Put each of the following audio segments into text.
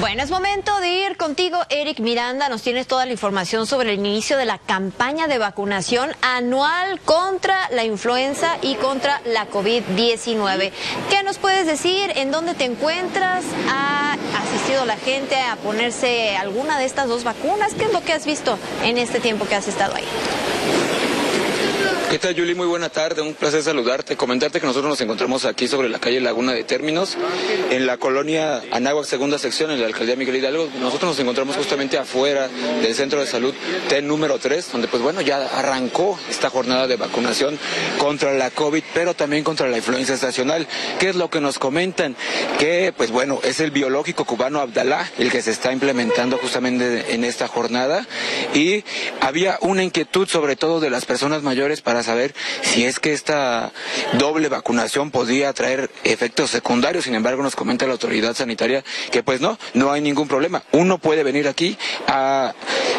Bueno, es momento de ir contigo, Eric Miranda. Nos tienes toda la información sobre el inicio de la campaña de vacunación anual contra la influenza y contra la COVID-19. ¿Qué nos puedes decir? ¿En dónde te encuentras? ¿Ha asistido la gente a ponerse alguna de estas dos vacunas? ¿Qué es lo que has visto en este tiempo que has estado ahí? ¿Qué tal, Yuli? Muy buena tarde, un placer saludarte. Comentarte que nosotros nos encontramos aquí sobre la calle Laguna de Términos, en la colonia Anáhuac, segunda sección, en la alcaldía Miguel Hidalgo. Nosotros nos encontramos justamente afuera del centro de salud T número 3, donde pues bueno, ya arrancó esta jornada de vacunación contra la COVID, pero también contra la influenza estacional. ¿Qué es lo que nos comentan? Que pues bueno, es el biológico cubano Abdalá el que se está implementando justamente en esta jornada, y había una inquietud sobre todo de las personas mayores para saber si es que esta doble vacunación podía traer efectos secundarios. Sin embargo, nos comenta la autoridad sanitaria que pues no hay ningún problema. Uno puede venir aquí a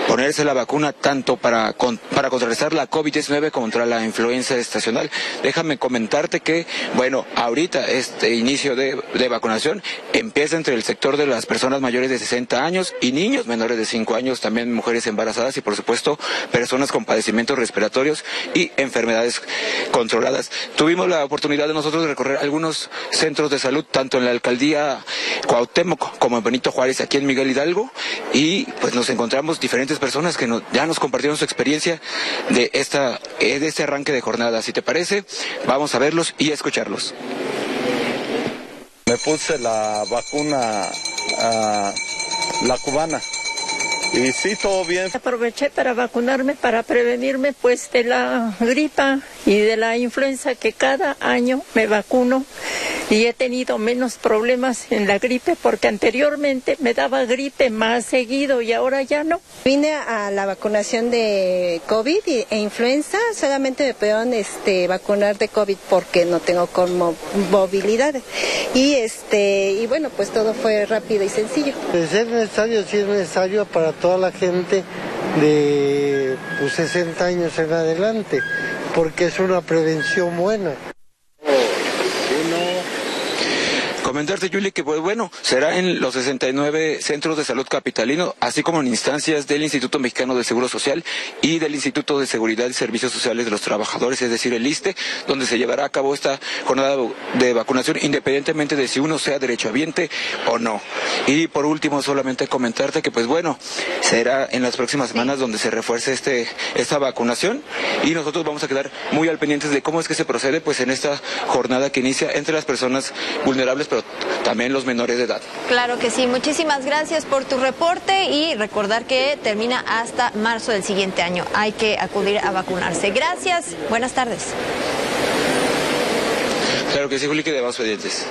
ponerse la vacuna tanto para contrarrestar la COVID-19 contra la influenza estacional. Déjame comentarte que, bueno, ahorita este inicio de vacunación empieza entre el sector de las personas mayores de 60 años y niños menores de 5 años, también mujeres embarazadas y por supuesto personas con padecimientos respiratorios y enfermedades controladas. Tuvimos la oportunidad de nosotros de recorrer algunos centros de salud, tanto en la alcaldía Cuauhtémoc como en Benito Juárez, aquí en Miguel Hidalgo, y pues nos encontramos diferentes personas que ya nos compartieron su experiencia de este arranque de jornada. Si te parece, vamos a verlos y a escucharlos. Me puse la vacuna, la cubana. Y sí, todo bien. Aproveché para vacunarme, para prevenirme pues de la gripa y de la influenza, que cada año me vacuno y he tenido menos problemas en la gripe, porque anteriormente me daba gripe más seguido y ahora ya no. Vine a la vacunación de COVID e influenza, solamente me pudieron vacunar de COVID porque no tengo comorbilidades. Y bueno, pues todo fue rápido y sencillo. Pues es necesario, sí es necesario para toda la gente de 60 años en adelante, porque es una prevención buena. Comentarte, Yuli, que pues bueno, será en los 69 centros de salud capitalino, así como en instancias del Instituto Mexicano del Seguro Social y del Instituto de Seguridad y Servicios Sociales de los Trabajadores, es decir, el ISSSTE, donde se llevará a cabo esta jornada de vacunación, independientemente de si uno sea derechohabiente o no. Y por último, solamente comentarte que pues bueno, será en las próximas semanas donde se refuerce esta vacunación, y nosotros vamos a quedar muy al pendientes de cómo es que se procede pues en esta jornada que inicia entre las personas vulnerables, pero también los menores de edad. Claro que sí, muchísimas gracias por tu reporte, y recordar que termina hasta marzo del siguiente año. Hay que acudir a vacunarse. Gracias, buenas tardes. Claro que sí, Juli, que de más pendientes.